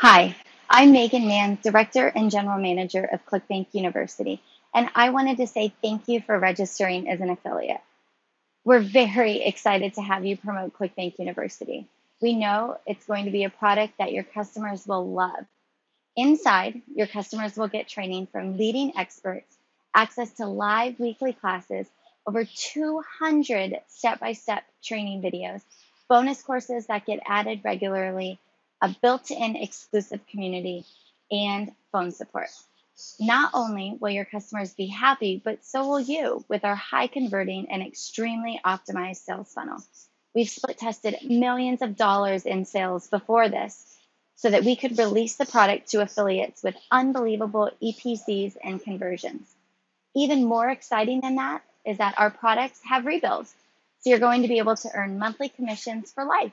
Hi, I'm Megan Mann, Director and General Manager of ClickBank University, and I wanted to say thank you for registering as an affiliate. We're very excited to have you promote ClickBank University. We know it's going to be a product that your customers will love. Inside, your customers will get training from leading experts, access to live weekly classes, over 200 step-by-step training videos, bonus courses that get added regularly, a built-in exclusive community, and phone support. Not only will your customers be happy, but so will you with our high converting and extremely optimized sales funnel. We've split tested millions of dollars in sales before this so that we could release the product to affiliates with unbelievable EPCs and conversions. Even more exciting than that is that our products have rebuilds, so you're going to be able to earn monthly commissions for life.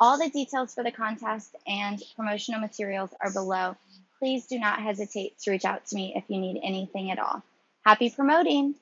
All the details for the contest and promotional materials are below. Please do not hesitate to reach out to me if you need anything at all. Happy promoting!